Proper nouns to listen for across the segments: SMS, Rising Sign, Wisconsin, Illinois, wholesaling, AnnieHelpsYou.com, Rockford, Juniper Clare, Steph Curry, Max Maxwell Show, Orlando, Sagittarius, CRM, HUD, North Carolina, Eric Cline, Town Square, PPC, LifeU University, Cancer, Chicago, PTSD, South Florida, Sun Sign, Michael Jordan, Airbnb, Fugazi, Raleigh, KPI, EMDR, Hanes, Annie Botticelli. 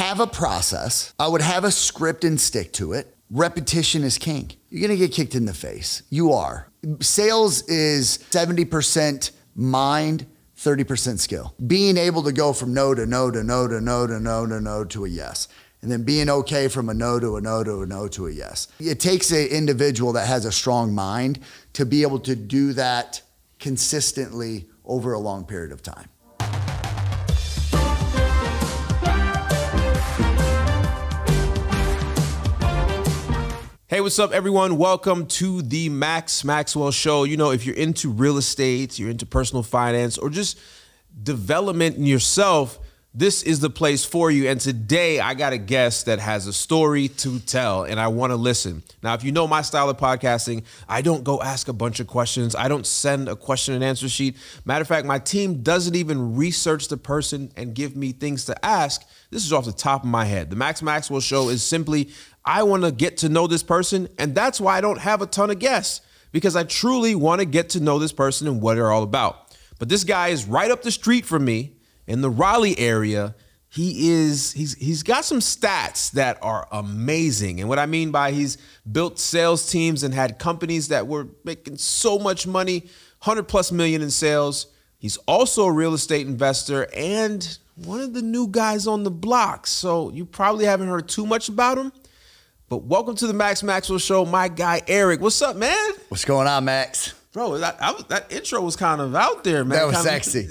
have a process. I would have a script and stick to it. Repetition is king. You're going to get kicked in the face. You are. Sales is 70% mind, 30% skill. Being able to go from no to no to no to no to no to no to a yes. And then being okay from a no to a no to a no to a yes. It takes an individual that has a strong mind to be able to do that consistently over a long period of time. Hey, what's up, everyone? Welcome to the Max Maxwell Show. You know, if you're into real estate, you're into personal finance, or just development in yourself, this is the place for you. And today I got a guest that has a story to tell, and I want to listen. Now, if you know my style of podcasting, I don't go ask a bunch of questions. I don't send a question and answer sheet. Matter of fact, my team doesn't even research the person and give me things to ask. This is off the top of my head. The Max Maxwell Show is simply, I want to get to know this person, and that's why I don't have a ton of guests, because I truly want to get to know this person and what they're all about. But this guy is right up the street from me in the Raleigh area. He's got some stats that are amazing. And what I mean by he's built sales teams and had companies that were making so much money, 100+ million in sales. He's also a real estate investor and one of the new guys on the block. So you probably haven't heard too much about him. But welcome to the Max Maxwell Show, my guy, Eric. What's up, man? What's going on, Max? Bro, that intro was kind of out there, man. That was sexy.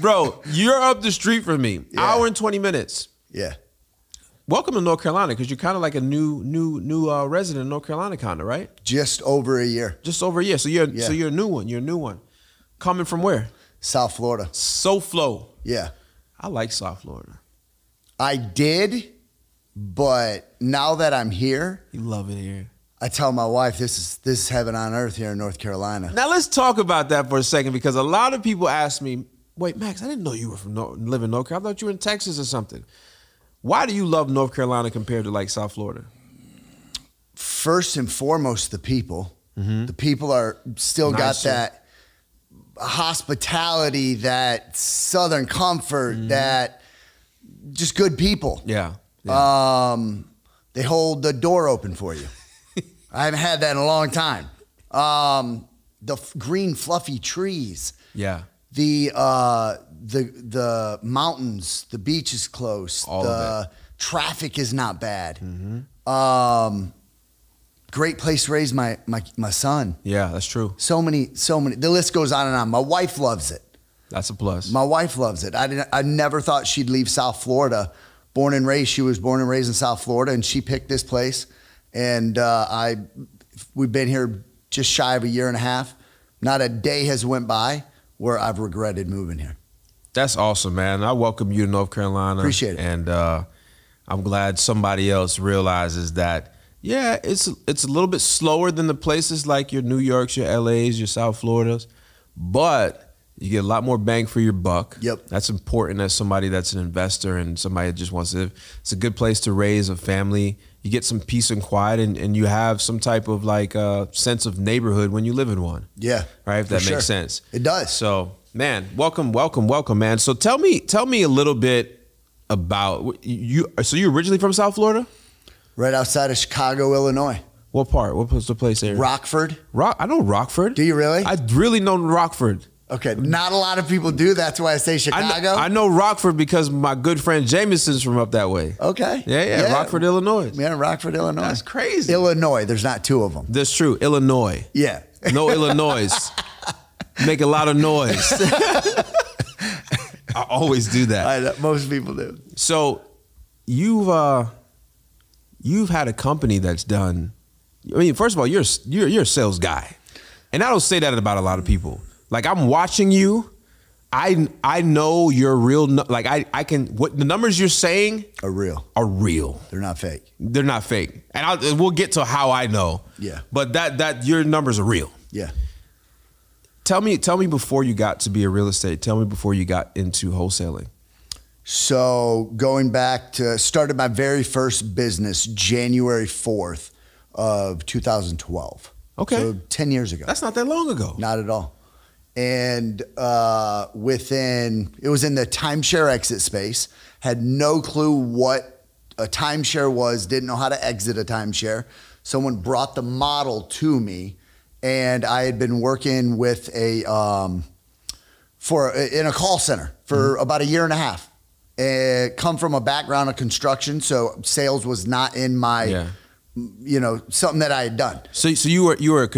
Bro, you're up the street from me. Yeah. Hour and 20 minutes. Yeah. Welcome to North Carolina, because you're kind of like a new resident of North Carolina, kind of, right? Just over a year. Just over a year. So you're a new one. You're a new one. Coming from where? South Florida. SoFlo. Yeah. I like South Florida. I did. But now that I'm here, you love it here. I tell my wife this is heaven on earth here in North Carolina. Now let's talk about that for a second, because a lot of people ask me, "Wait, Max, I didn't know you were from living in North Carolina. I thought you were in Texas or something." Why do you love North Carolina compared to like South Florida? First and foremost, the people. Mm-hmm. The people are still nicer. Got that hospitality, that southern comfort, mm-hmm. that just good people. Yeah. Yeah. They hold the door open for you. I haven't had that in a long time. The green fluffy trees. Yeah. The mountains, the beach is close. All the traffic is not bad. Mm-hmm. Great place to raise my son. Yeah, that's true. So many, the list goes on and on. My wife loves it. That's a plus. My wife loves it. I never thought she'd leave South Florida. Born and raised, she was born and raised in South Florida, and she picked this place. And we've been here just shy of a year and a half. Not a day has went by where I've regretted moving here. That's awesome, man. I welcome you to North Carolina. Appreciate it. And I'm glad somebody else realizes that. Yeah, it's a little bit slower than the places like your New Yorks, your LAs, your South Floridas, but you get a lot more bang for your buck. Yep. That's important as somebody that's an investor and somebody that just wants to live. It's a good place to raise a family. You get some peace and quiet, and you have some type of like sense of neighborhood when you live in one. Yeah. Right, if that makes sense. It does. So, man, welcome, man. So tell me a little bit about you. So you're originally from South Florida? Right outside of Chicago, Illinois. What part? What's the place there? Rockford. I know Rockford. Do you really? I really know Rockford. Okay, not a lot of people do. That's why I say Chicago. I know Rockford because my good friend Jameson's from up that way. Okay. Yeah. Rockford, Illinois. Yeah, Rockford, Illinois. That's crazy. Illinois. There's not two of them. That's true. Illinois. Yeah. No Illinois. Make a lot of noise. I always do that. I know, most people do. So you've had a company that's done. I mean, first of all, you're a sales guy, and I don't say that about a lot of people. Like, I'm watching you. I know you're real. Like, I can, what the numbers you're saying are real. Are real. They're not fake. They're not fake. And we'll get to how I know. Yeah. But that your numbers are real. Yeah. Tell me before you got to be a real estate. Tell me before you got into wholesaling. So going back to, started my very first business January 4th of 2012. Okay. So 10 years ago. That's not that long ago. Not at all. And it was in the timeshare exit space, had no clue what a timeshare was, didn't know how to exit a timeshare. Someone brought the model to me, and I had been working with in a call center for about a year and a half. It come from a background of construction, so sales was not in my, you know, something that I had done. So you were you worked in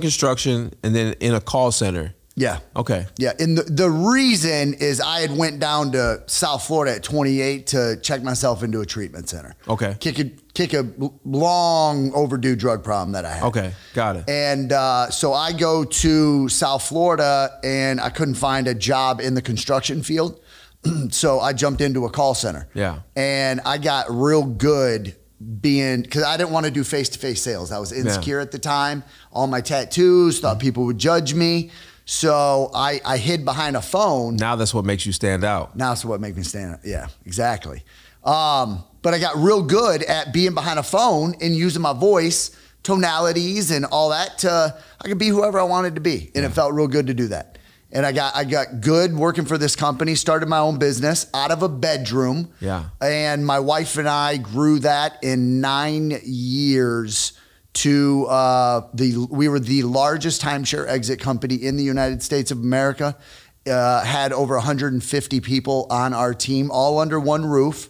construction and then in a call center. Yeah. Okay. Yeah. And the reason is I had went down to South Florida at 28 to check myself into a treatment center. Okay. Kick a long overdue drug problem that I had. Okay. Got it. And so I go to South Florida and I couldn't find a job in the construction field. So I jumped into a call center. Yeah. And I got real good because I didn't want to do face-to-face sales. I was insecure at the time. All my tattoos, thought people would judge me. So I hid behind a phone. Now that's what makes you stand out. Now that's what makes me stand out. Yeah, exactly. But I got real good at being behind a phone and using my voice, tonalities and all that to, I could be whoever I wanted to be. And it felt real good to do that. And I got good working for this company, started my own business out of a bedroom. Yeah. And my wife and I grew that in 9 years to we were the largest timeshare exit company in the United States of America. Had over 150 people on our team, all under one roof.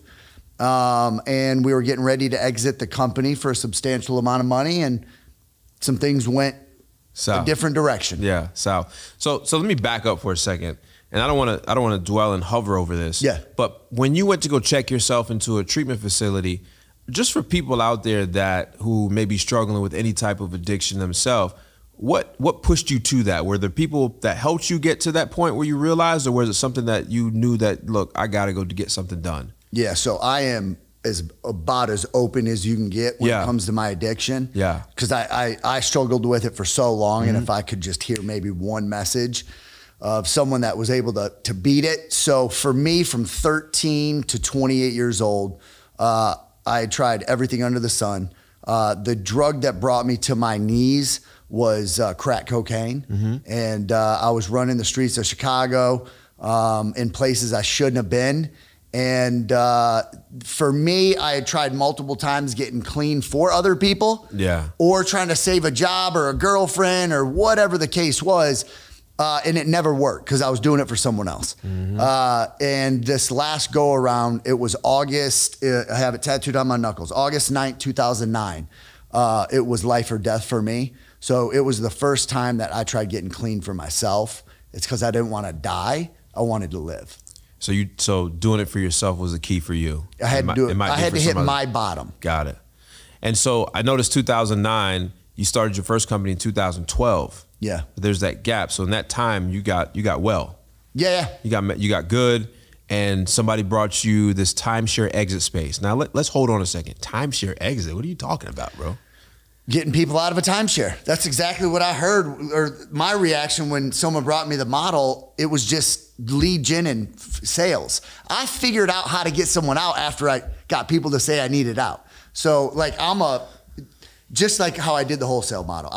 And we were getting ready to exit the company for a substantial amount of money, and some things went south. A different direction. Yeah, south. So let me back up for a second, and I don't want to dwell and hover over this. Yeah. But when you went to go check yourself into a treatment facility, just for people out there who may be struggling with any type of addiction themselves, what pushed you to that? Were there people that helped you get to that point where you realized, or was it something that you knew that, look, I got to go to get something done? Yeah. So I am about as open as you can get when it comes to my addiction. Yeah. Cause I struggled with it for so long. And if I could just hear maybe one message of someone that was able to beat it. So for me, from 13 to 28 years old, I tried everything under the sun. The drug that brought me to my knees was crack cocaine. And I was running the streets of Chicago in places I shouldn't have been. And for me, I had tried multiple times getting clean for other people, or trying to save a job or a girlfriend or whatever the case was, and it never worked because I was doing it for someone else. And this last go around, it was August. I have it tattooed on my knuckles. August 9th, 2009. It was life or death for me. So it was the first time that I tried getting clean for myself. It's because I didn't want to die. I wanted to live. So doing it for yourself was the key for you. I had to do it. I had to hit my bottom. Got it. And so I noticed 2009, you started your first company in 2012. Yeah. But there's that gap. So in that time, you got well. Yeah. You got good, and somebody brought you this timeshare exit space. Now let's hold on a second. Timeshare exit? What are you talking about, bro? Getting people out of a timeshare. That's exactly what I heard, or my reaction when someone brought me the model. It was just lead gen and sales. I figured out how to get someone out after I got people to say I needed out. So like just like how I did the wholesale model.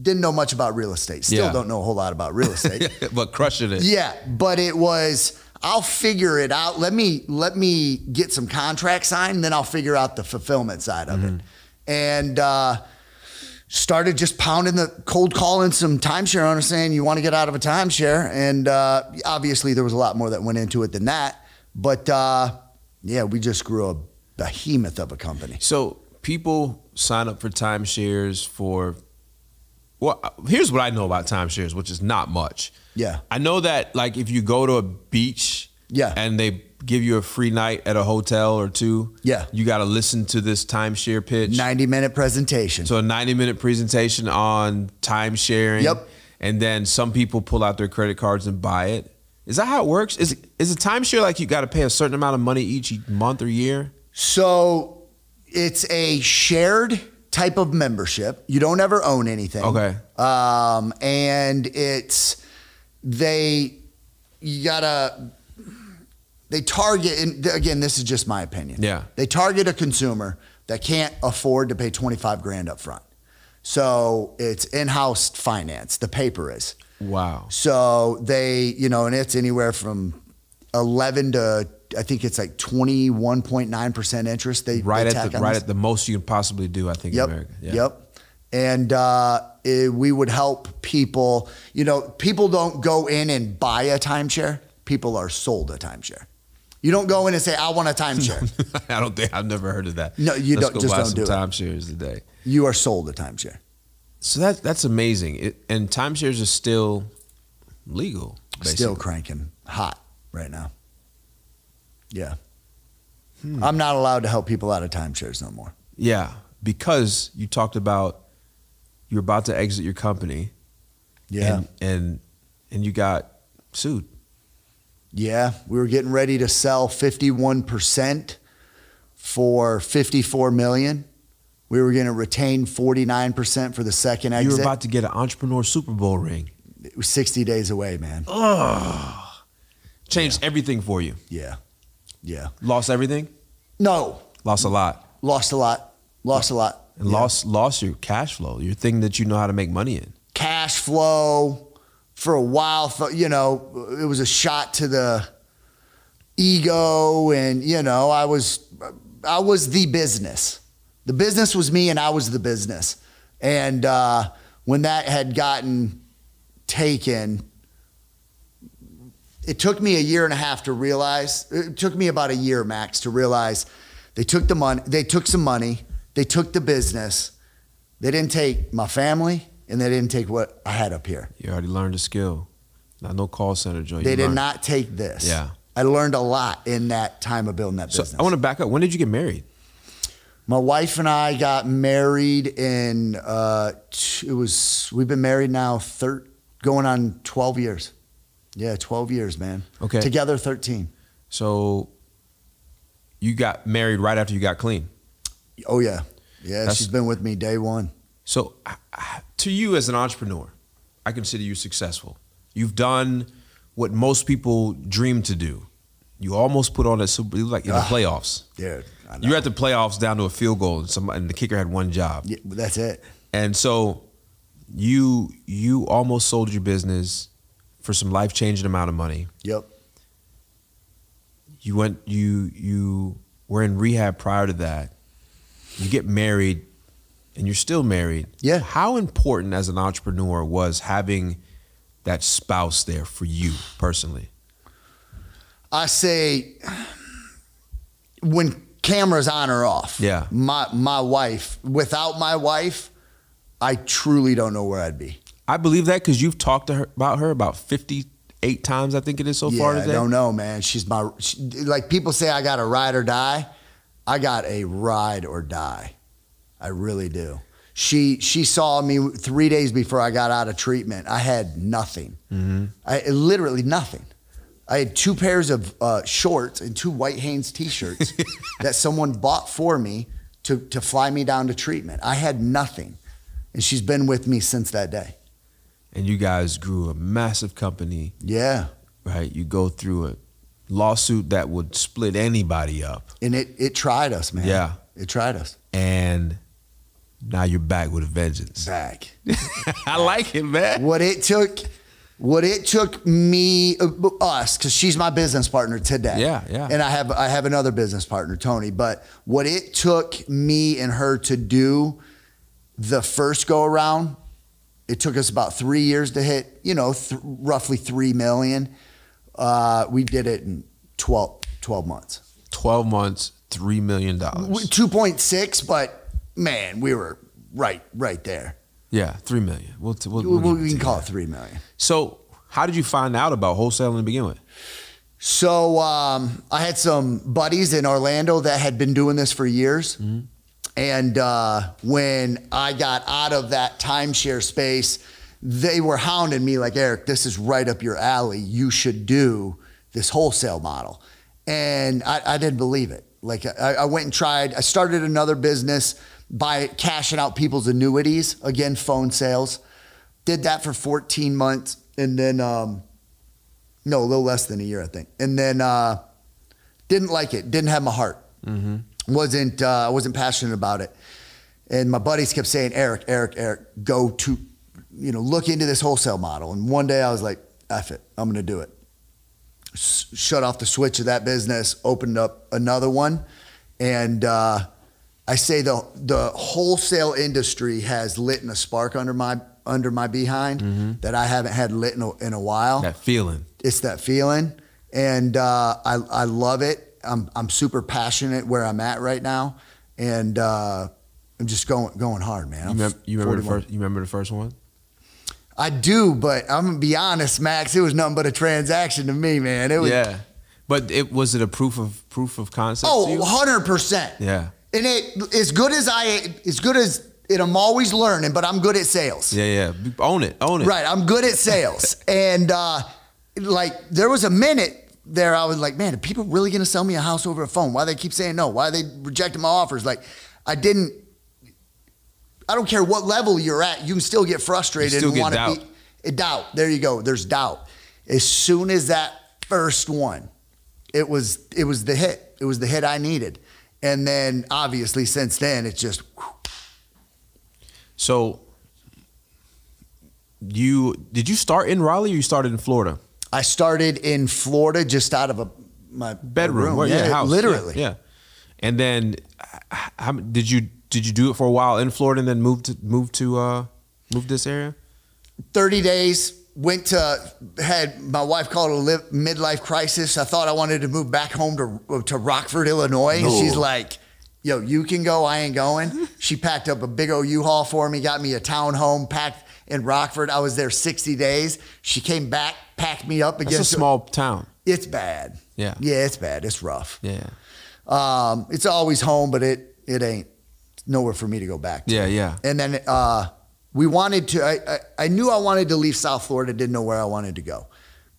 Didn't know much about real estate. Still don't know a whole lot about real estate. But crushing it. Yeah, but it was, I'll figure it out. Let me get some contracts signed, then I'll figure out the fulfillment side of it. And started just pounding the cold calling some timeshare owners saying, you want to get out of a timeshare? And obviously there was a lot more that went into it than that. But yeah, we just grew a behemoth of a company. So people sign up for timeshares for, well, here's what I know about timeshares, which is not much. Yeah. I know that like if you go to a beach and they give you a free night at a hotel or two. Yeah. You got to listen to this timeshare pitch. 90-minute presentation. So a 90-minute presentation on timesharing. Yep. And then some people pull out their credit cards and buy it. Is that how it works? Is a timeshare like you got to pay a certain amount of money each month or year? So it's a shared type of membership. You don't ever own anything. Okay. And they target, and again, this is just my opinion. Yeah. They target a consumer that can't afford to pay $25,000 up front. So it's in-house finance, the paper is. Wow. So they, you know, and it's anywhere from 11 to, I think it's like 21.9% interest. Right at the most you can possibly do, I think, in America. Yeah. Yep. And we would help people. You know, people don't go in and buy a timeshare. People are sold a timeshare. You don't go in and say, I want a timeshare. I don't think, I've never heard of that. No, you don't, just don't do it. Let's go buy some timeshares today. You are sold a timeshare. So that's amazing. And timeshares are still legal, basically. Still cranking hot right now. Yeah. Hmm. I'm not allowed to help people out of timeshares no more. Yeah, because you talked about you're about to exit your company. Yeah. And you got sued. Yeah, we were getting ready to sell 51% for $54 million. We were going to retain 49% for the second exit. You were about to get an entrepreneur Super Bowl ring. It was 60 days away, man. Ugh. Changed everything for you. Yeah, yeah. Lost everything? No. Lost a lot. Lost a lot. Lost a lot. And lost your cash flow, your thing that you know how to make money in. Cash flow. For a while, you know, it was a shot to the ego, and you know, I was the business. The business was me, and I was the business. And when that had gotten taken, it took me a year and a half to realize. It took me about a year, Max, to realize they took the money. They took some money. They took the business. They didn't take my family. And they didn't take what I had up here. You already learned a skill. Not no call center joint. They did not take this. Yeah. I learned a lot in that time of building that business. I want to back up. When did you get married? My wife and I got married in, we've been married now going on 12 years. Yeah, 12 years, man. Okay. Together 13. So you got married right after you got clean? Oh, yeah. Yeah, she's been with me day one. So to you as an entrepreneur, I consider you successful. You've done what most people dream to do. You almost put on a Super Bowl, like in the playoffs. Dude, I know. You're at the playoffs down to a field goal and the kicker had one job. Yeah, that's it. And so you almost sold your business for some life-changing amount of money. Yep. You were in rehab prior to that. You get married. And you're still married. Yeah. How important as an entrepreneur was having that spouse there for you personally? I say when cameras on or off, yeah. my wife, without my wife, I truly don't know where I'd be. I believe that because you've talked to her about about 58 times, I think it is so far today. I don't know, man. She, like people say I got a ride or die. I got a ride or die. I really do. She saw me 3 days before I got out of treatment. I had nothing. Mm-hmm. I literally nothing. I had two pairs of shorts and two White Hanes T-shirts that someone bought for me to fly me down to treatment. I had nothing, and she's been with me since that day. And you guys grew a massive company. Yeah. Right. You go through a lawsuit that would split anybody up. And it tried us, man. Yeah. It tried us. And now you're back with a vengeance. Back. I like it, man. What it took me, us, because she's my business partner today. Yeah, yeah. And I have another business partner, Tony. But what it took me and her to do the first go around, it took us about 3 years to hit, you know, roughly 3 million. We did it in 12 months. 12 months, $3 million. 2.6, but. Man, we were right there. Yeah, 3 million. We can call it 3 million. So, how did you find out about wholesaling to begin with? So, I had some buddies in Orlando that had been doing this for years, mm-hmm. and when I got out of that timeshare space, they were hounding me like, Eric, this is right up your alley. You should do this wholesale model, and I didn't believe it. Like I went and tried. I started another business by cashing out people's annuities, again, phone sales. Did that for 14 months and then, no, a little less than a year, I think. And then didn't like it, didn't have my heart. Mm-hmm. I wasn't passionate about it. And my buddies kept saying, Eric, go to you know, look into this wholesale model. And one day I was like, F it, I'm going to do it. Shut off the switch of that business, opened up another one. And I say the wholesale industry has lit a spark under my behind that I haven't had lit in a while. That feeling. It's that feeling. And I love it. I'm super passionate where I'm at right now. And I'm just going hard, man. You remember the first one? I do, but I'm gonna be honest, Max. It was nothing but a transaction to me, man. It was, yeah, but was it a proof of concept? Oh, 100%. Yeah, and as good as I'm always learning, but I'm good at sales. Yeah, yeah, own it. Right, I'm good at sales, and like there was a minute there I was like, man, are people really gonna sell me a house over a phone? Why they keep saying no? Why they rejecting my offers? Like, I don't care what level you're at, you can still get frustrated and want to be doubt. There you go. There's doubt. As soon as that first one, it was the hit. It was the hit I needed. And then obviously since then it's just whew. So did you start in Raleigh or you started in Florida? I started in Florida just out of my bedroom. Or yeah, house. Literally. Yeah. And then did you do it for a while in Florida and then move this area? 30 days, had my wife called a midlife crisis. I thought I wanted to move back home to Rockford, Illinois. No. She's like, yo, you can go, I ain't going. She packed up a big old U-Haul for me, got me a townhome packed in Rockford. I was there 60 days. She came back, packed me up. It's a small town. It's bad. Yeah. Yeah, it's bad. It's rough. Yeah. It's always home, but it ain't. Nowhere for me to go back to. Yeah, yeah. And then we wanted to, I knew I wanted to leave South Florida, didn't know where I wanted to go.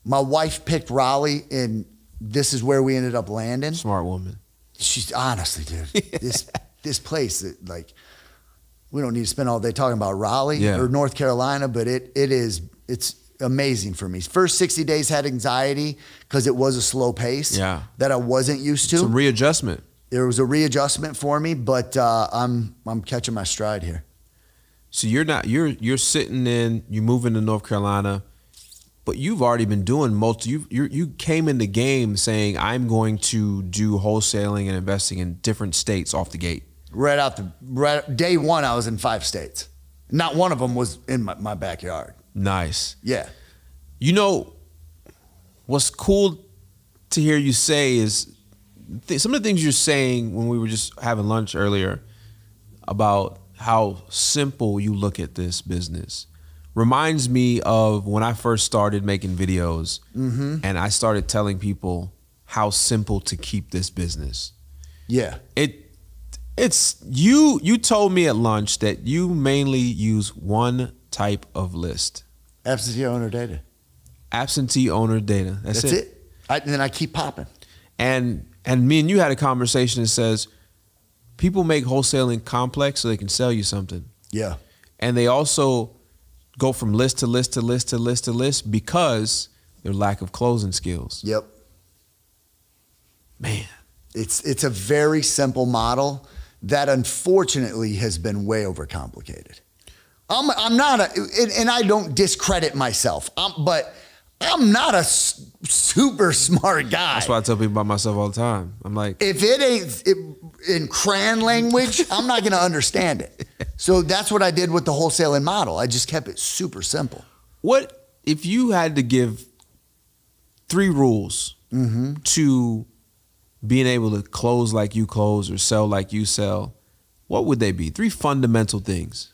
My wife picked Raleigh, and this is where we ended up landing. Smart woman. She's honestly, dude, this place, like, we don't need to spend all day talking about Raleigh or North Carolina, but it's amazing for me. First 60 days had anxiety because it was a slow pace that I wasn't used to. It's a readjustment. There was a readjustment for me, but I'm catching my stride here. So you're sitting in, you're moving to North Carolina, but you've already been doing you came in the game saying I'm going to do wholesaling and investing in different states off the gate. Day one, I was in 5 states. Not one of them was in my backyard. Nice. Yeah. You know, what's cool to hear you say is, some of the things you're saying when we were just having lunch earlier about how simple you look at this business reminds me of when I first started making videos and I started telling people how simple to keep this business. Yeah. You told me at lunch that you mainly use one type of list. Absentee owner data. Absentee owner data. That's it. And then I keep popping. And me and you had a conversation that says people make wholesaling complex so they can sell you something. Yeah. And they also go from list to list to list to list to list because their lack of closing skills. Yep. Man. It's a very simple model that unfortunately has been way overcomplicated. I'm not and I don't discredit myself, but I'm not a super smart guy. That's why I tell people about myself all the time. I'm like, if it ain't in crayon language, I'm not going to understand it. So that's what I did with the wholesaling model. I just kept it super simple. What if you had to give 3 rules to being able to close like you close or sell like you sell? What would they be? 3 fundamental things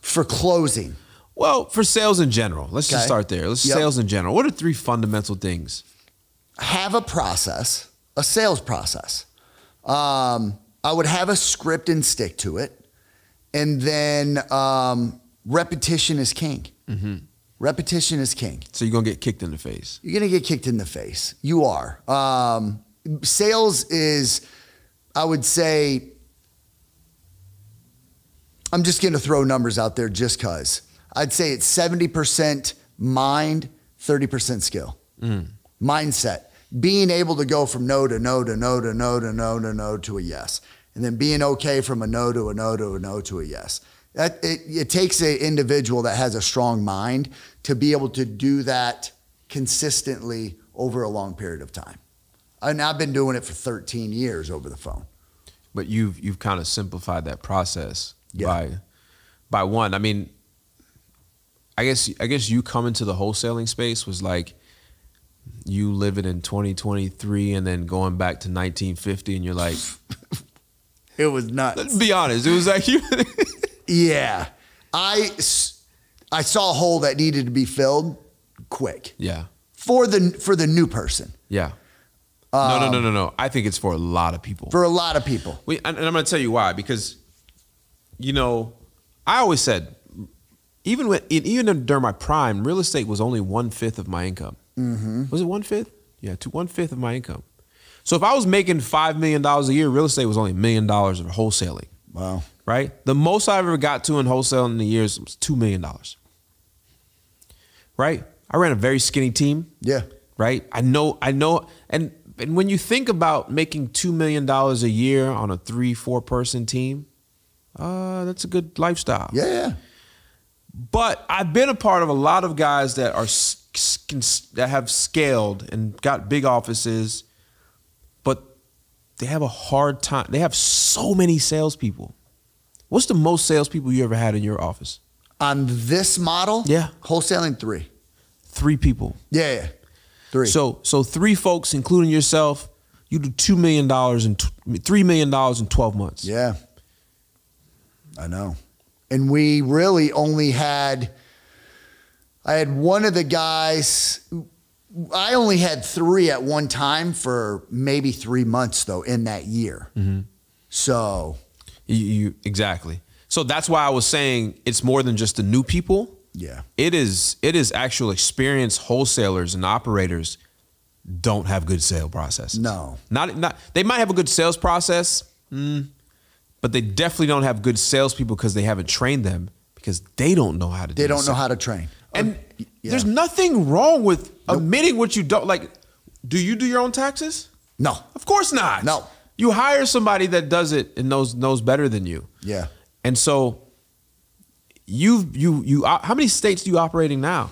for closing. Well, for sales in general, let's just start there. Sales in general. What are 3 fundamental things? Have a process, a sales process. I would have a script and stick to it. And then repetition is king. Repetition is king. So you're going to get kicked in the face. You're going to get kicked in the face. You are. Sales is, I would say, I'm just going to throw numbers out there just because. I'd say it's 70% mind, 30% skill. Mindset. Being able to go from no to no to no to no to no to no to a yes. And then being okay from a no to a no to a no to a yes. It takes an individual that has a strong mind to be able to do that consistently over a long period of time. And I've been doing it for 13 years over the phone. But you've kind of simplified that process by one. I mean, I guess you coming to the wholesaling space was like you living in 2023 and then going back to 1950, and you're like, it was nuts. Let's be honest, it was like you. Yeah, I saw a hole that needed to be filled quick. Yeah, for the new person. Yeah. No. I think it's for a lot of people. For a lot of people. And I'm going to tell you why. Because, you know, I always said, even during my prime, real estate was only 1/5 of my income. Mm-hmm. Was it 1/5? Yeah, 1/5 of my income. So if I was making $5 million a year, real estate was only $1 million of wholesaling. Wow. Right? The most I ever got to in wholesaling in the years was $2 million. Right? I ran a very skinny team. Yeah. Right? I know. And when you think about making $2 million a year on a 3-4 person team, that's a good lifestyle. Yeah. But I've been a part of a lot of guys that have scaled and got big offices, but they have a hard time. They have so many salespeople. What's the most salespeople you ever had in your office? On this model? Yeah. Wholesaling 3. 3 people. Yeah. 3. So 3 folks, including yourself, you do $2 million and $3 million in 12 months. Yeah, I know. And we really only had, I had one of the guys. I only had 3 at one time for maybe 3 months though in that year. Mm-hmm. So you exactly. So that's why I was saying it's more than just the new people. Yeah, it is actual experienced wholesalers and operators don't have good sale process. No, not they might have a good sales process, but they definitely don't have good salespeople because they haven't trained them because they don't know how to. They don't know how to train. And there's nothing wrong with admitting what you don't like. Do you do your own taxes? No, of course not. No, you hire somebody that does it and knows better than you. Yeah, and so. How many states do you operate in now?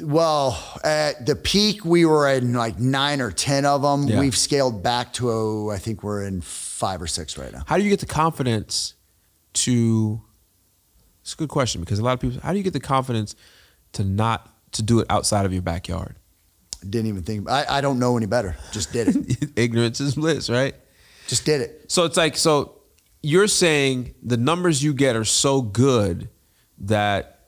Well, at the peak, we were in like 9 or 10 of them. Yeah. We've scaled back to, I think we're in 5 or 6 right now. How do you get the confidence to, it's a good question because a lot of people, how do you get the confidence to do it outside of your backyard? Didn't even think, I don't know any better. Just did it. Ignorance is bliss, right? Just did it. So it's like, so. You're saying the numbers you get are so good that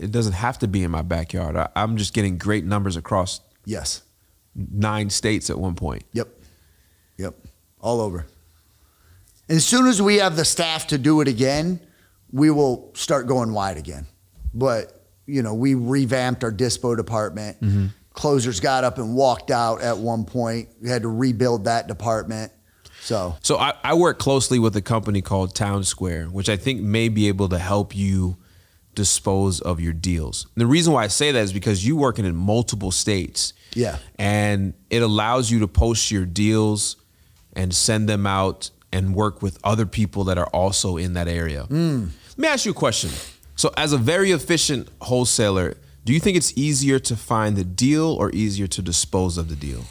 it doesn't have to be in my backyard. I'm just getting great numbers across 9 states at one point. Yep. All over. And as soon as we have the staff to do it again, we will start going wide again. But, you know, we revamped our dispo department. Mm-hmm. Closers got up and walked out at one point. We had to rebuild that department. So I work closely with a company called Town Square, which I think may be able to help you dispose of your deals. And the reason why I say that is because you're working in multiple states. Yeah. And it allows you to post your deals and send them out and work with other people that are also in that area. Mm. Let me ask you a question. So as a very efficient wholesaler, do you think it's easier to find the deal or easier to dispose of the deal?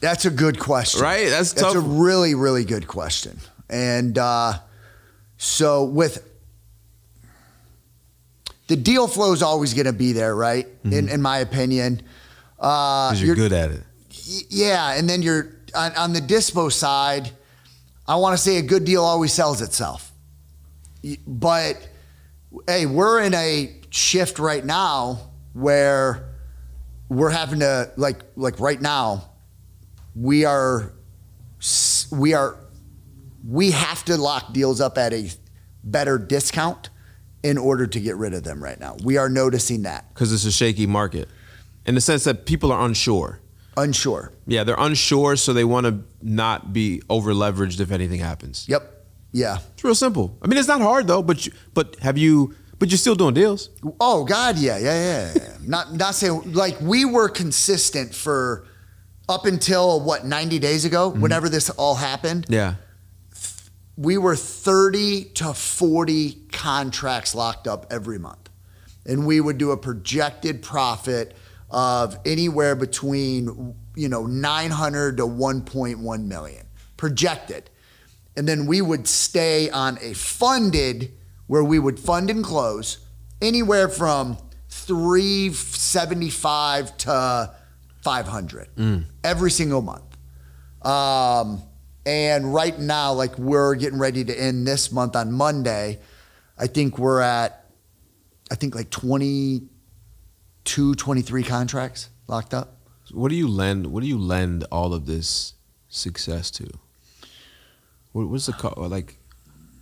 That's a good question. Right? That's a really, really good question. And so with the deal flow is always going to be there, right? Mm-hmm. In my opinion. Because you're good at it. Yeah. And then you're on the dispo side. I want to say a good deal always sells itself. But hey, we're in a shift right now where we're having to like right now. We have to lock deals up at a better discount in order to get rid of them right now. We are noticing that. Because it's a shaky market in the sense that people are unsure. Unsure. Yeah, they're unsure, so they want to not be over-leveraged if anything happens. Yep. Yeah. It's real simple. I mean, it's not hard though, but you're still doing deals. Oh God, yeah. Not saying like we were consistent for up until what, 90 days ago, mm-hmm. whenever this all happened. Yeah. we were 30 to 40 contracts locked up every month. And we would do a projected profit of anywhere between, you know, 900 to 1.1 million projected. And then we would stay on a funded where we would fund and close anywhere from 375 to 500 every single month. And right now, like we're getting ready to end this month on Monday. I think we're at, I think like 22, 23 contracts locked up. What do you lend? What do you lend all of this success to? What's the call? Like,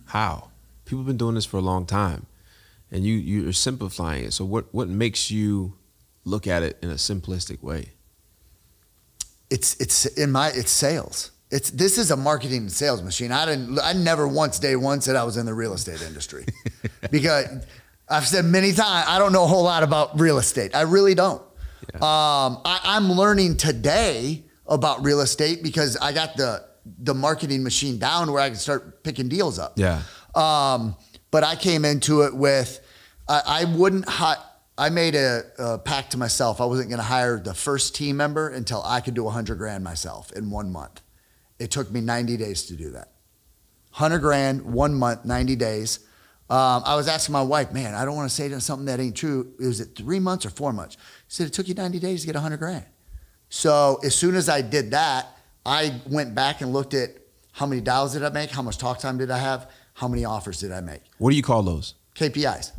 how? People have been doing this for a long time, and you're simplifying it. So what makes you look at it in a simplistic way? It's sales. This is a marketing and sales machine. I never once day one said I was in the real estate industry because I've said many times, I don't know a whole lot about real estate. I really don't. Yeah. I'm learning today about real estate because I got the marketing machine down where I can start picking deals up. Yeah. But I came into it with, I made a pact to myself. I wasn't going to hire the first team member until I could do $100,000 myself in 1 month. It took me 90 days to do that. $100,000, 1 month, 90 days. I was asking my wife, man, I don't want to say something that ain't true. Was it 3 months or 4 months? She said, it took you 90 days to get $100,000. So as soon as I did that, I went back and looked at how many dials did I make? How much talk time did I have? How many offers did I make? What do you call those? KPIs.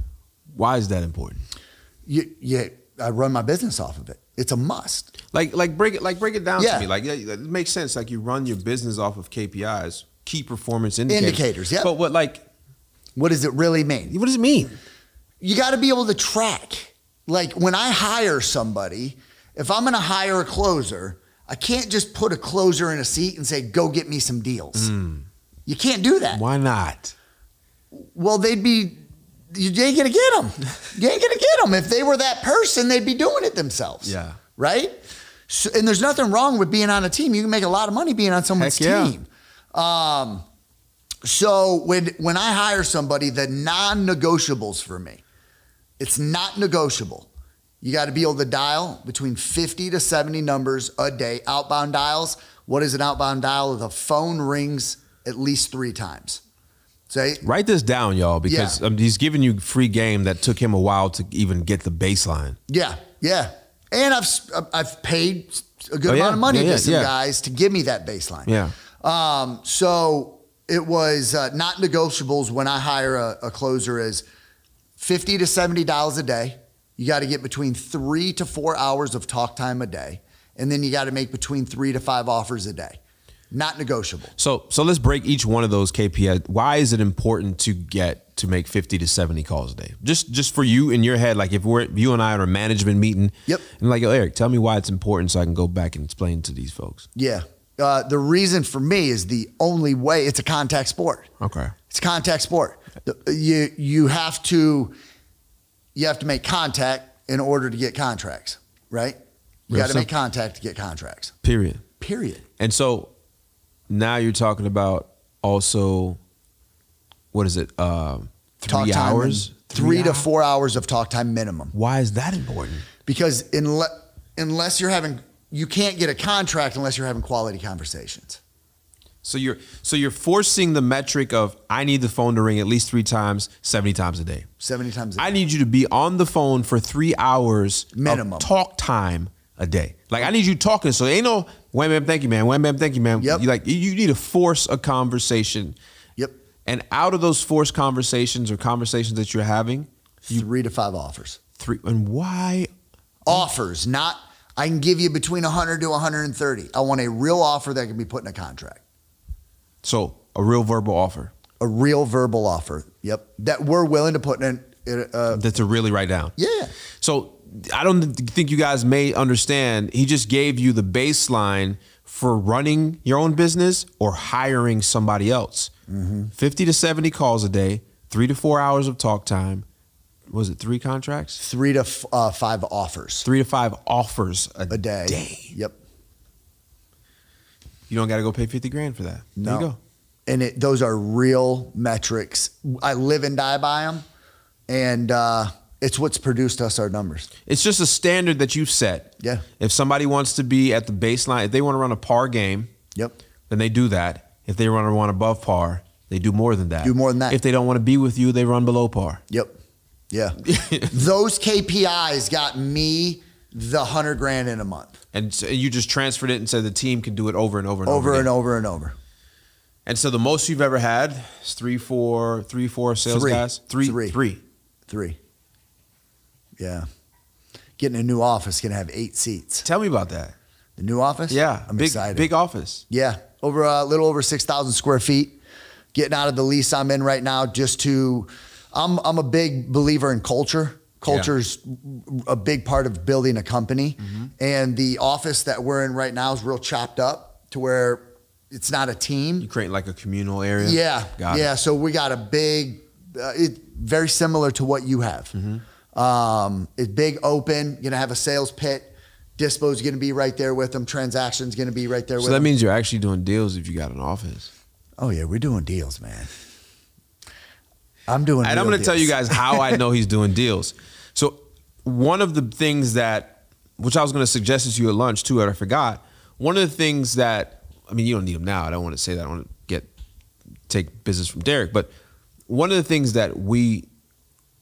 Why is that important? I run my business off of it. It's a must. Break it down to me. It makes sense. Like you run your business off of KPIs, key performance indicators. Yeah. But what does it really mean? What does it mean? You got to be able to track. Like when I hire somebody, if I'm going to hire a closer, I can't just put a closer in a seat and say, go get me some deals. You can't do that. Why not? Well, you ain't gonna get them. You ain't gonna get them. If they were that person, they'd be doing it themselves. Yeah. Right? So, and there's nothing wrong with being on a team. You can make a lot of money being on someone's team. So when I hire somebody, the non-negotiables for me, it's not negotiable. You got to be able to dial between 50 to 70 numbers a day, outbound dials. What is an outbound dial? The phone rings at least 3 times. Say, write this down, y'all, because he's giving you free game that took him a while to even get the baseline. Yeah, yeah. And I've paid a good amount of money to some guys to give me that baseline. Yeah. So it was not negotiables when I hire a closer is 50 to 70 dials a day. You got to get between 3 to 4 hours of talk time a day. And then you got to make between 3 to 5 offers a day. Not negotiable. So let's break each one of those KPIs. Why is it important to make 50 to 70 calls a day? Just for you in your head, like if you and I are a management meeting, and like, Eric, tell me why it's important so I can go back and explain to these folks. Yeah. The reason for me is the only way. It's a contact sport. Okay. It's a contact sport. You have to make contact in order to get contracts, right? You got to make contact to get contracts. Period. And so now you're talking about also, what is it? 3 hours? 3 to 4 hours of talk time minimum. Why is that important? Because unless you're having, you can't get a contract unless you're having quality conversations. So you're forcing the metric of, I need the phone to ring at least 3 times, 70 times a day. 70 times a day. I need you to be on the phone for 3 hours minimum of talk time a day. Like I need you talking. So ain't no wham bam, thank you, man. Wham bam, thank you, man. Yep. You need to force a conversation. Yep. And out of those forced conversations or conversations that you're having, 3 to 5 offers. Three. And why offers? Not I can give you between 100 to 130. I want a real offer that can be put in a contract. So a real verbal offer. A real verbal offer. Yep. That we're willing to put in. That to really write down. Yeah. So I don't think you guys may understand. He just gave you the baseline for running your own business or hiring somebody else. 50 to 70 calls a day, 3 to 4 hours of talk time. Was it 3 contracts? 3 to 5 offers. 3 to 5 offers a day. Yep. You don't got to go pay $50,000 for that. There you go. And it, those are real metrics. I live and die by them. And it's what's produced us our numbers. It's just a standard that you've set. Yeah. If somebody wants to be at the baseline, if they want to run a par game, yep, then they do that. If they run above par, they do more than that. Do more than that. If they don't want to be with you, they run below par. Yep. Yeah. Those KPIs got me the $100 grand in a month. And so you just transferred it and said the team can do it over and over and over. Over and over and over. And so the most you've ever had is three, four sales guys? Three. Yeah. Getting a new office, going to have 8 seats. Tell me about that. The new office? Yeah. I'm excited. Big office. Yeah. Over a little over 6,000 square feet. Getting out of the lease I'm in right now just to, I'm a big believer in culture. Culture's a big part of building a company. Mm-hmm. And the office that we're in right now is real chopped up to where it's not a team. You create like a communal area. Yeah. Got it. So we got a big, very similar to what you have. Mm-hmm. It's big open, gonna have a sales pit. Dispo's gonna be right there with them. Transaction's gonna be right there with them. So that means you're actually doing deals if you got an office. Oh yeah, we're doing deals, man. I'm doing deals. And I'm gonna tell you guys how I know he's doing deals. So one of the things that, which I was gonna suggest to you at lunch too, but I forgot. One of the things that, I mean, you don't need them now. I don't want to say that. I don't want to take business from Derek. But one of the things that we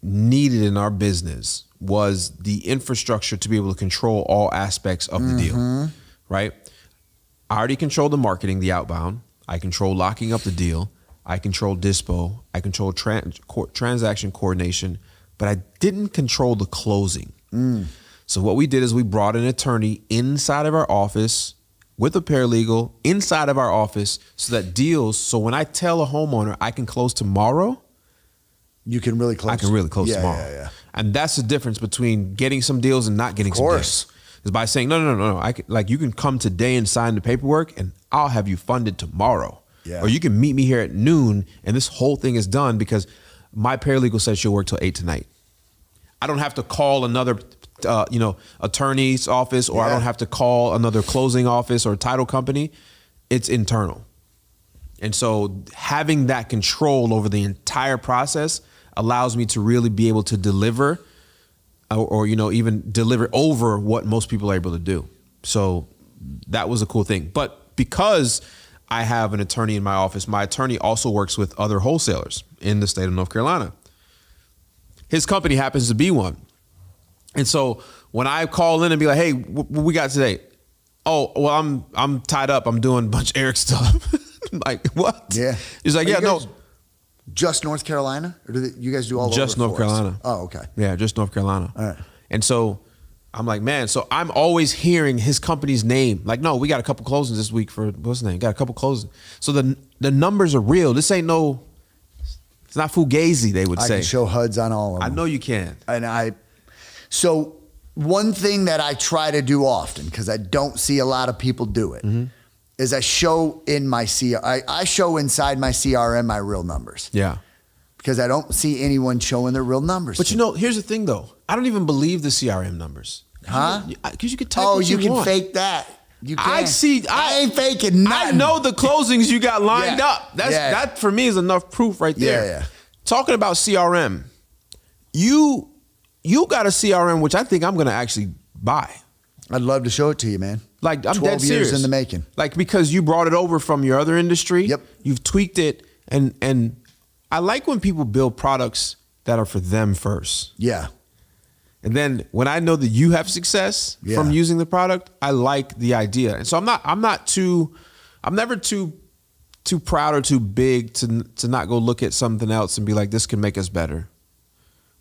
needed in our business was the infrastructure to be able to control all aspects of the deal, right? I already control the marketing, the outbound. I control locking up the deal. I control dispo. I control transaction coordination. But I didn't control the closing. So what we did is we brought an attorney inside of our office with a paralegal inside of our office so that deals, so when I tell a homeowner I can close tomorrow, you can really close. I can really close tomorrow. Yeah. And that's the difference between getting some deals and not getting some deals. Is by saying, no, I can, like, you can come today and sign the paperwork and I'll have you funded tomorrow. Yeah. Or you can meet me here at noon and this whole thing is done because my paralegal says she'll work till 8 tonight. I don't have to call another attorney's office, or I don't have to call another closing office or title company. It's internal. And so having that control over the entire process allows me to really be able to deliver or even deliver over what most people are able to do. So that was a cool thing. But because I have an attorney in my office, my attorney also works with other wholesalers in the state of North Carolina. His company happens to be one. And so when I call in and be like, hey, what we got today? Oh, well, I'm tied up. I'm doing a bunch of Eric stuff. I'm like, what? Yeah. He's like, no. Just North Carolina? Or do you guys do all over? Just North Carolina. Oh, okay. Yeah, just North Carolina. All right. And so I'm like, man, so I'm always hearing his company's name. Like, no, we got a couple closings this week for, what's his name? Got a couple closings. So the numbers are real. This ain't no, it's not fugazi, they would say. I can show HUDs on all of them. I know you can. And so one thing that I try to do often, because I don't see a lot of people do it, is I show in my I show inside my CRM my real numbers. Yeah. Because I don't see anyone showing their real numbers. But here's the thing though. I don't even believe the CRM numbers. Huh? Because you can type what you want. Oh, you can fake that. You can. I ain't faking nothing. I know the closings you got lined up. That for me is enough proof right there. Yeah. Talking about CRM, you got a CRM, which I think I'm going to actually buy. I'd love to show it to you, man. Like, I'm dead serious. 12 years in the making. Like, because you brought it over from your other industry. Yep. You've tweaked it. And I like when people build products that are for them first. Yeah. And then when I know that you have success from using the product, I like the idea. And so I'm never too proud or too big to not go look at something else and be like, this can make us better.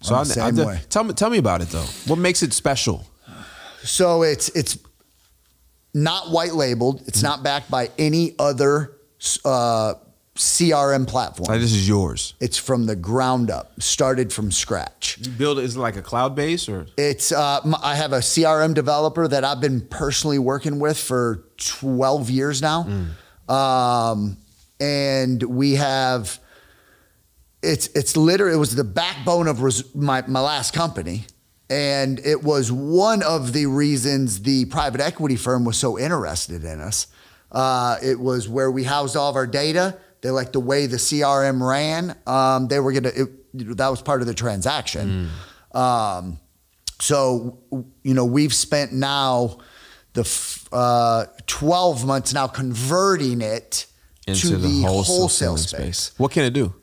So tell me about it though. What makes it special? So it's not white labeled. It's not backed by any other CRM platform. Like, this is yours. It's from the ground up, started from scratch. You build it. Is it like a cloud base or? It's I have a CRM developer that I've been personally working with for 12 years now, and we have. It's literally, it was the backbone of my last company. And it was one of the reasons the private equity firm was so interested in us. It was where we housed all of our data. They liked the way the CRM ran. They were going to, that was part of the transaction. Mm. So, you know, we've spent now the 12 months now converting it into to the wholesale space. What can it do?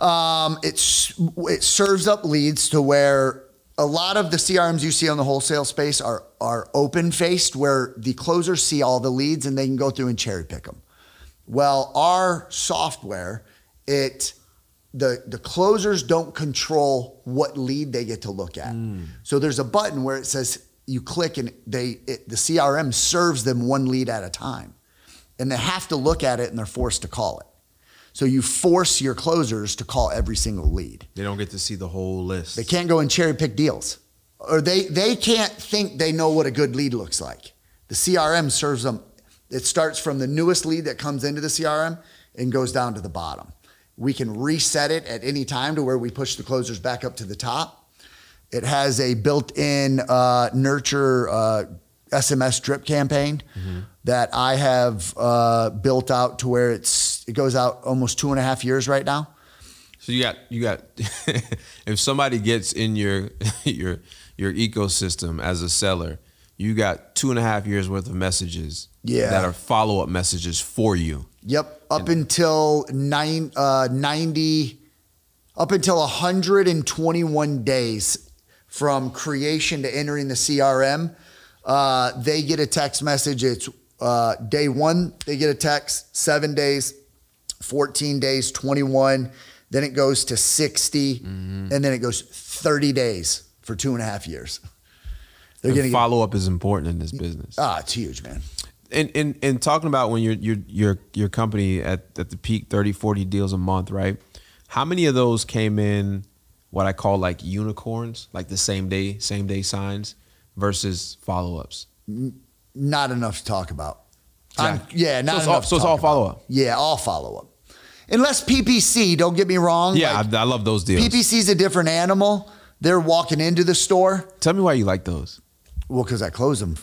It serves up leads to where a lot of the CRMs you see on the wholesale space are open faced, where the closers see all the leads and they can go through and cherry pick them. Well, our software, the closers don't control what lead they get to look at. Mm. So there's a button where it says you click and the CRM serves them one lead at a time, and they have to look at it and they're forced to call it. So you force your closers to call every single lead. They don't get to see the whole list. They can't go and cherry pick deals, or they can't think they know what a good lead looks like. The CRM serves them. It starts from the newest lead that comes into the CRM and goes down to the bottom. We can reset it at any time to where we push the closers back up to the top. It has a built-in nurture SMS drip campaign. Mm-hmm. That I have built out to where it goes out almost 2.5 years right now. So you got if somebody gets in your ecosystem as a seller, you got 2.5 years worth of messages, yeah, that are follow-up messages for you. Yep, up and until 121 days from creation to entering the CRM, they get a text message. It's day one, they get a text, 7 days, 14 days, 21, then it goes to 60, mm-hmm, and then it goes 30 days for 2.5 years. Follow-up is important in this business. Ah, it's huge, man. And talking about when your company at the peak, 30, 40 deals a month, right? How many of those came in what I call like unicorns, like the same day signs versus follow-ups? Not enough to talk about. Yeah, not enough. So it's all follow-up. Yeah, all follow-up. Unless PPC, don't get me wrong. Yeah, I love those deals. PPC's a different animal. They're walking into the store. Tell me why you like those. Well, because I close them.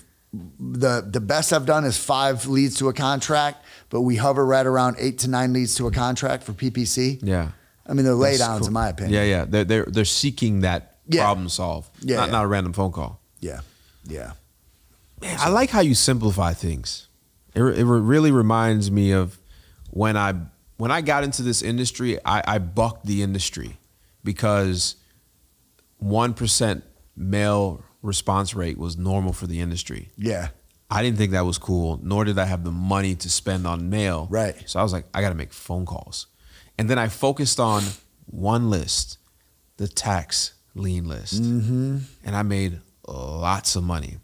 The best I've done is 5 leads to a contract, but we hover right around 8 to 9 leads to a contract for PPC. Yeah. I mean, they're laydowns, cool, in my opinion. Yeah, yeah. They're seeking that, yeah, problem solve, yeah, not a random phone call. Yeah, yeah. Man, I like how you simplify things. It really reminds me of when I got into this industry, I bucked the industry because 1% male response rate was normal for the industry. Yeah. I didn't think that was cool, nor did I have the money to spend on mail. Right. So I was like, I got to make phone calls. And then I focused on one list, the tax lien list. Mm-hmm. And I made lots of money.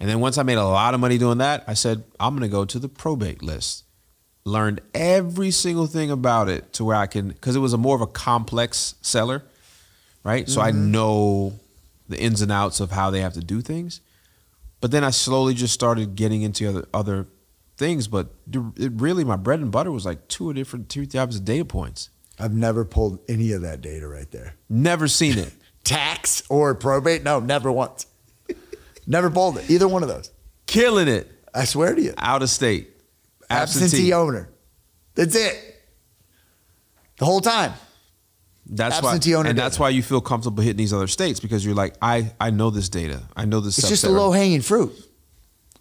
And then once I made a lot of money doing that, I said, I'm going to go to the probate list. Learned every single thing about it to where I can, because it was more of a complex seller, right? Mm-hmm. So I know the ins and outs of how they have to do things. But then I slowly just started getting into other things. But it really, my bread and butter was like two types of data points. I've never pulled any of that data right there. Never seen it. Tax or probate? No, never once. Never bowled it. Either one of those. Killing it. I swear to you. Out of state. Absentee owner. That's it. The whole time. That's absentee why, owner. And data. That's why you feel comfortable hitting these other states, because you're like, I know this data. I know this. It's just a low hanging fruit.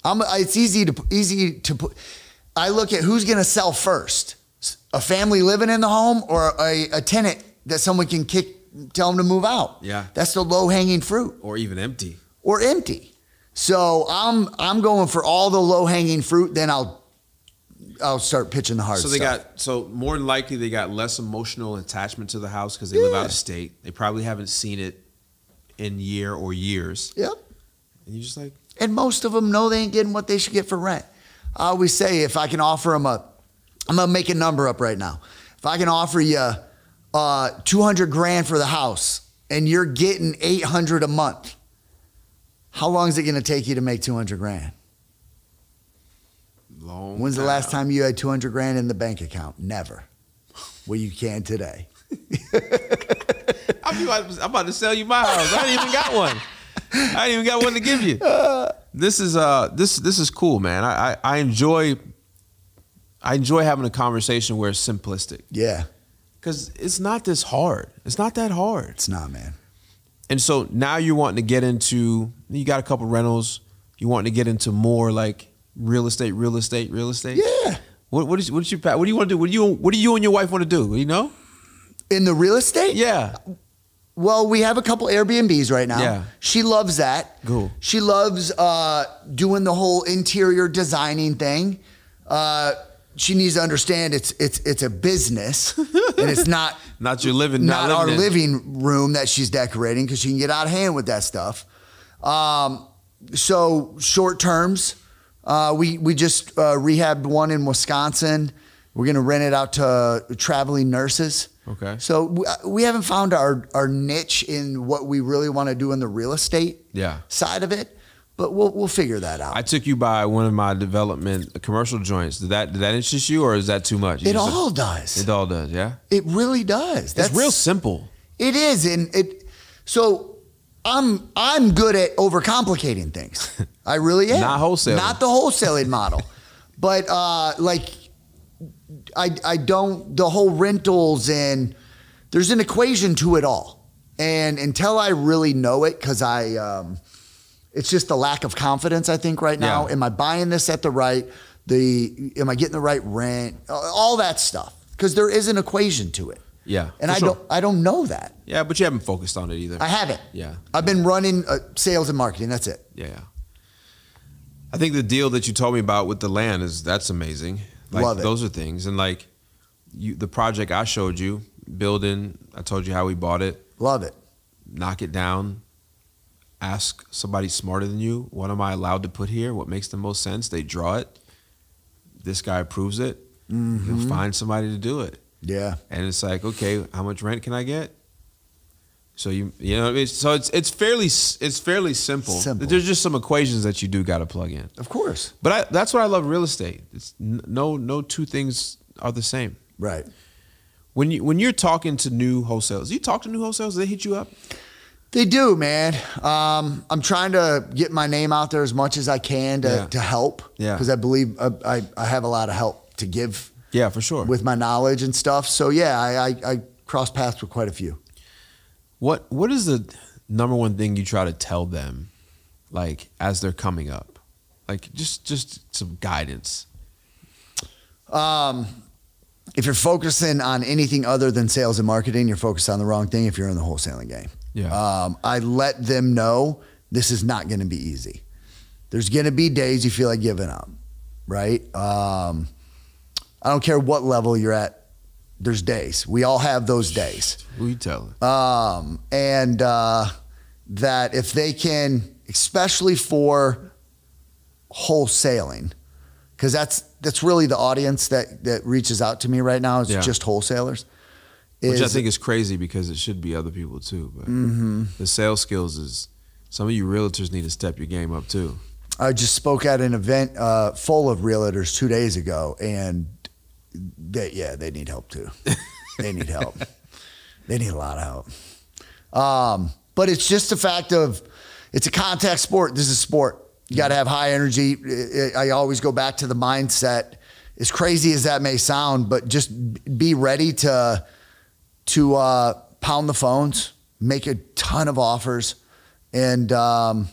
It's easy to put. I look at who's going to sell first: a family living in the home or a tenant that someone can tell them to move out. Yeah. That's the low hanging fruit. Or even empty. Or empty. So I'm going for all the low hanging fruit. Then I'll start pitching the hard stuff. So more than likely they got less emotional attachment to the house because they, yeah, live out of state. They probably haven't seen it in year or years. Yep. And you're just like, and most of them know they ain't getting what they should get for rent. I always say, if I can offer them I'm gonna make a number up right now. If I can offer you 200 grand for the house and you're getting 800 a month. How long is it going to take you to make 200 grand? Long. When's the last time you had 200 grand in the bank account? Never. Well, you can today. I'm about to sell you my house. I ain't even got one. I ain't even got one to give you. This is cool, man. I enjoy I enjoy having a conversation where it's simplistic. Yeah. Because it's not this hard. It's not that hard. It's not, man. And so now you're wanting to get into, you got a couple rentals. You want to get into more like real estate. Yeah. What do you want to do? What do you and your wife want to do? You know? In the real estate? Yeah. Well, we have a couple Airbnbs right now. Yeah. She loves that. Cool. She loves doing the whole interior designing thing. She needs to understand it's a business and it's not our living room that she's decorating, because she can get out of hand with that stuff. So short terms, we just rehabbed one in Wisconsin. We're going to rent it out to traveling nurses. Okay. So we haven't found our niche in what we really want to do in the real estate side of it, but we'll figure that out. I took you by one of my development commercial joints. Did that interest you, or is that too much? It all does. It all does. Yeah. It really does. That's real simple. It is, and it. So I'm good at overcomplicating things. I really am. Not wholesaling. Not the wholesaling model, but like. I don't, the whole rentals, and there's an equation to it all. And until I really know it, cause it's just the lack of confidence, I think, right now. Yeah. Am I buying this at the right, am I getting the right rent? All that stuff. Cause there is an equation to it. Yeah. And I don't know that. Yeah. But you haven't focused on it either. I haven't. Yeah. I've been running sales and marketing. That's it. Yeah. I think the deal that you told me about with the land is, that's amazing. Like, love it. Those are things. And like the project I showed you, building, I told you how we bought it. Love it. Knock it down. Ask somebody smarter than you, what am I allowed to put here? What makes the most sense? They draw it. This guy approves it. Mm-hmm. You'll find somebody to do it. Yeah. And it's like, okay, how much rent can I get? So you know what I mean? So it's fairly simple. There's just some equations that you do got to plug in. Of course. But that's what I love real estate. It's no two things are the same. Right. When you're talking to new wholesalers, you talk to new wholesalers, they hit you up? They do, man. I'm trying to get my name out there as much as I can to help. Yeah. Because I believe I have a lot of help to give. Yeah, for sure. With my knowledge and stuff. So yeah, I cross paths with quite a few. What is the number one thing you try to tell them, like, as they're coming up? Like, just some guidance. If you're focusing on anything other than sales and marketing, you're focused on the wrong thing if you're in the wholesaling game. Yeah. I let them know this is not going to be easy. There's going to be days you feel like giving up, right? I don't care what level you're at. There's days. We all have those days. Who you telling? That if they can, especially for wholesaling, because that's really the audience that reaches out to me right now is just wholesalers. Which I think is crazy, because it should be other people too. But the sales skills is, some of you realtors need to step your game up too. I just spoke at an event full of realtors 2 days ago, and they need help too. They need help. They need a lot of help. But it's just the fact of, it's a contact sport. This is sport. You got to have high energy. I always go back to the mindset. As crazy as that may sound, but just be ready to pound the phones, make a ton of offers, and don't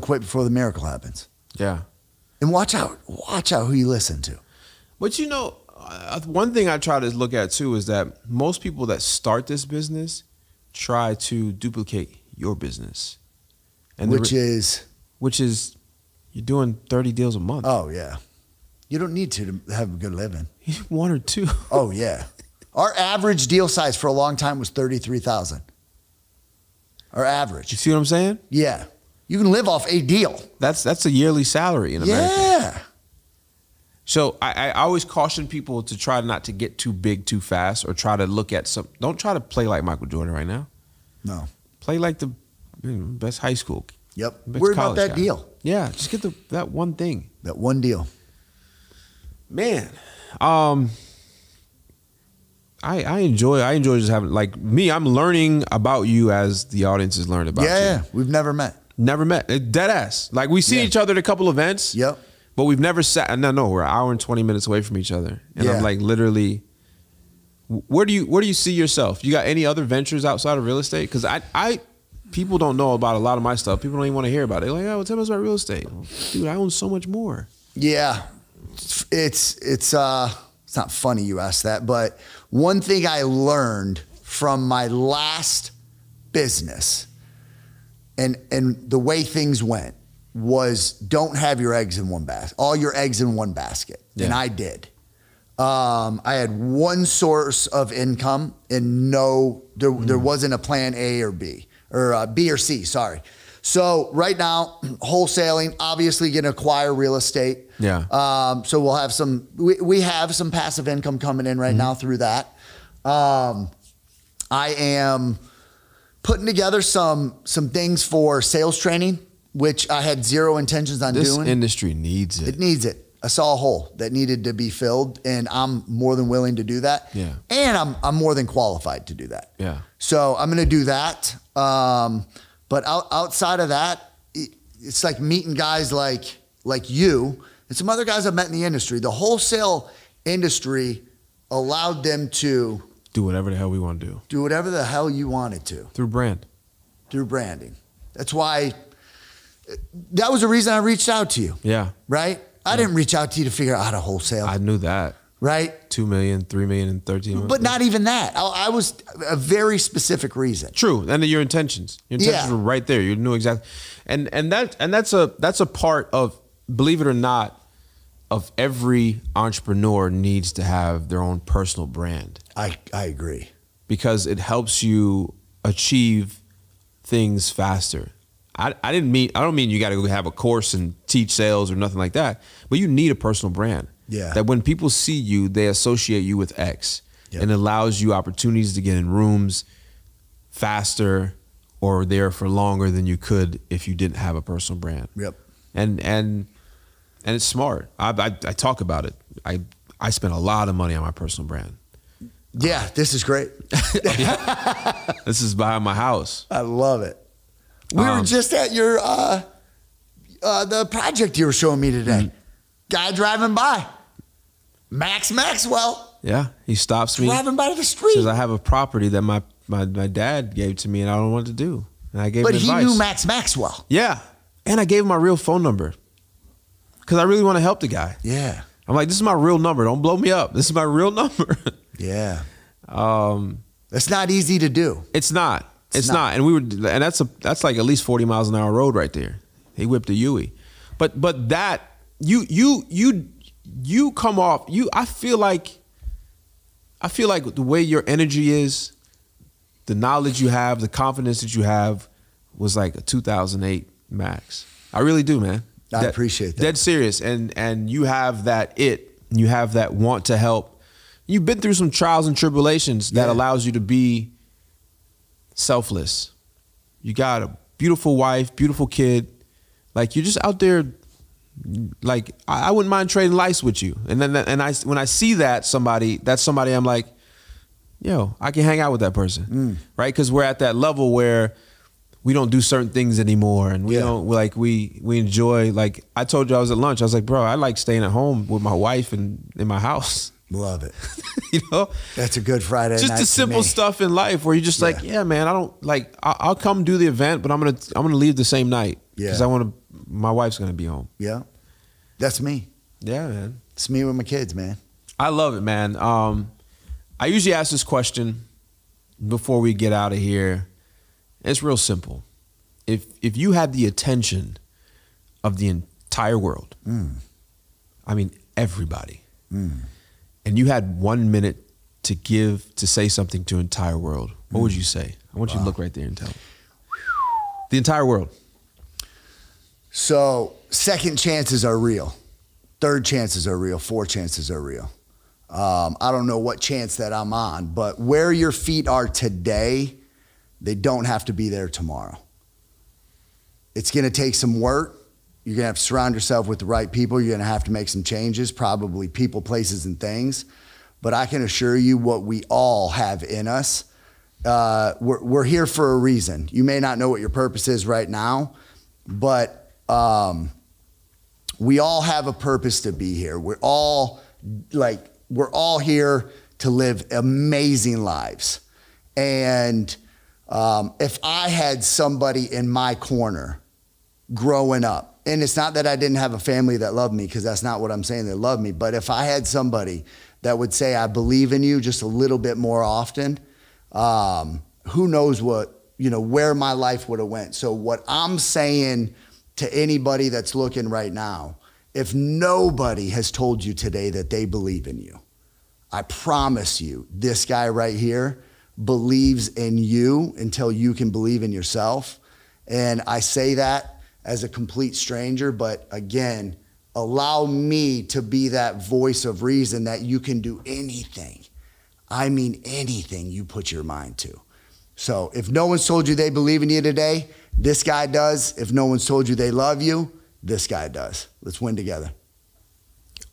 quit before the miracle happens. Yeah. And watch out who you listen to. But you know, one thing I try to look at too is that most people that start this business try to duplicate your business. And which is you're doing 30 deals a month. Oh yeah. You don't need to have a good living. One or two. Oh yeah. Our average deal size for a long time was 33,000. Our average. You see what I'm saying? Yeah. You can live off a deal. That's a yearly salary in America. Yeah. So I always caution people to try not to get too big too fast, or try to look at some. Don't try to play like Michael Jordan right now. No. Play like the best high school. Yep. Worry about that deal. Yeah. Just get that one thing. That one deal. Man, I enjoy just having, like, me. I'm learning about you as the audience has learned about you. Yeah. We've never met. Dead ass. Like, we see each other at a couple events. Yep. But we've never sat. No, we're an hour and 20 minutes away from each other, and I'm like, literally, where do you see yourself? You got any other ventures outside of real estate? Because I people don't know about a lot of my stuff. People don't even want to hear about it. They're like, oh, tell us about real estate, dude. I own so much more. Yeah, it's not funny you asked that, but one thing I learned from my last business and the way things went was don't have your eggs in one basket, all your eggs in one basket. Yeah. And I did. I had one source of income and there wasn't a plan A or B or B or C, sorry. So right now, wholesaling, obviously gonna acquire real estate. Yeah. So we'll have we have some passive income coming in right now through that. I am putting together some things for sales training, which I had zero intentions on doing. This industry needs it. It needs it. I saw a hole that needed to be filled, and I'm more than willing to do that. Yeah. And I'm more than qualified to do that. Yeah. So I'm going to do that. But outside of that, it's like meeting guys like you and some other guys I've met in the industry. The wholesale industry allowed them to do whatever the hell we want to do. Do whatever the hell you wanted to. Through brand. Through branding. That's why. That was the reason I reached out to you. Yeah. Right? I didn't reach out to you to figure out how to wholesale. I knew that. Right? 2 million, 3 million, and 13 million. But not even that. I was a very specific reason. True. And your intentions. Your intentions were right there. You knew exactly. And that's a part of, believe it or not, of every entrepreneur needs to have their own personal brand. I agree. Because it helps you achieve things faster. I don't mean you got to go have a course and teach sales or nothing like that, but you need a personal brand. Yeah. That when people see you, they associate you with X, and allows you opportunities to get in rooms faster or there for longer than you could if you didn't have a personal brand. Yep. And it's smart. I talk about it. I spend a lot of money on my personal brand. Yeah, this is great. This is behind my house. I love it. We were just at your the project you were showing me today. Guy driving by, Max Maxwell. Yeah, he stops me driving by the street. Says I have a property that my dad gave to me and I don't know what to do. And I gave him advice. But he knew Max Maxwell. Yeah, and I gave him my real phone number because I really want to help the guy. Yeah, I'm like, this is my real number. Don't blow me up. This is my real number. Yeah, that's not easy to do. It's not. It's not. And we were, and that's like at least 40 miles an hour road right there. He whipped a Yui, but that you come off you. I feel like the way your energy is, the knowledge you have, the confidence that you have was like a 2008 Max. I really do, man. I appreciate that. Dead serious. And you have that you have that want to help. You've been through some trials and tribulations that allows you to be selfless. You got a beautiful wife, beautiful kid. Like you're just out there. Like I wouldn't mind trading lice with you. And when I see that somebody I'm like, yo, I can hang out with that person, right? Because we're at that level where we don't do certain things anymore, and we don't like we enjoy. Like I told you, I was at lunch. I was like, bro, I like staying at home with my wife and in my house. Love it. You know, that's a good Friday night. Just the simple stuff in life where you're just like, yeah, man, I don't like, I'll come do the event, but I'm gonna leave the same night because I want to. My wife's gonna be home. Yeah, that's me. Yeah, man, it's me with my kids, man. I love it, man. I usually ask this question before we get out of here. It's real simple. If you had the attention of the entire world, I mean everybody. And you had 1 minute to say something to the entire world, what would you say? I want you to look right there and tell me. The entire world. So second chances are real. Third chances are real. Fourth chances are real. I don't know what chance that I'm on, but where your feet are today, they don't have to be there tomorrow. It's going to take some work. You're going to have to surround yourself with the right people. You're going to have to make some changes, probably people, places, and things. But I can assure you what we all have in us. We're here for a reason. You may not know what your purpose is right now, but we all have a purpose to be here. We're all like, we're all here to live amazing lives. And if I had somebody in my corner growing up, and it's not that I didn't have a family that loved me, because that's not what I'm saying, they loved me, but if I had somebody that would say, I believe in you just a little bit more often, who knows what, you know, where my life would have went. So what I'm saying to anybody that's looking right now, if nobody has told you today that they believe in you, I promise you, this guy right here believes in you until you can believe in yourself. And I say that as a complete stranger, but again, allow me to be that voice of reason that you can do anything. I mean anything you put your mind to. So if no one's told you they believe in you today, this guy does. If no one's told you they love you, this guy does. Let's win together.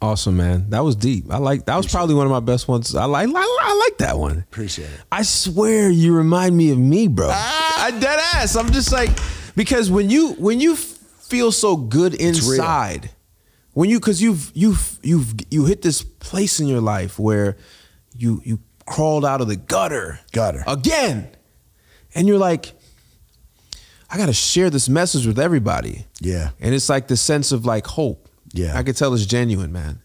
Awesome, man. That was deep. I like that. Appreciate was probably it. One of my best ones. I like that one. Appreciate it. I swear you remind me of me, bro. I dead ass. I'm just like, because when you feel so good inside, when you, cause you hit this place in your life where you crawled out of the gutter again. And you're like, I got to share this message with everybody. Yeah. And it's like the sense of like hope. Yeah. I could tell it's genuine, man.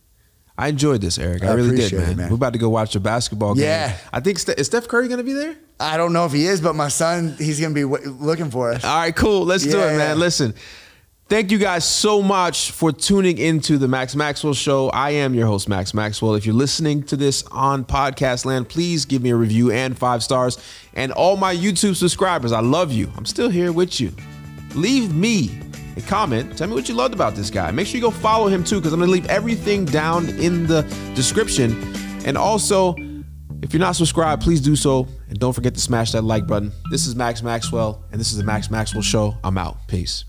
I enjoyed this, Eric. I really did, man. We're about to go watch a basketball game. Yeah. I think, is Steph Curry going to be there? I don't know if he is, but my son, he's going to be looking for us. All right, cool. Let's do it, man. Listen, thank you guys so much for tuning into the Max Maxwell Show. I am your host, Max Maxwell. If you're listening to this on podcast land, please give me a review and 5 stars. And all my YouTube subscribers, I love you. I'm still here with you. Leave me a comment. Tell me what you loved about this guy. Make sure you go follow him too, because I'm going to leave everything down in the description. And also, if you're not subscribed, please do so. And don't forget to smash that like button. This is Max Maxwell, and this is the Max Maxwell Show. I'm out. Peace.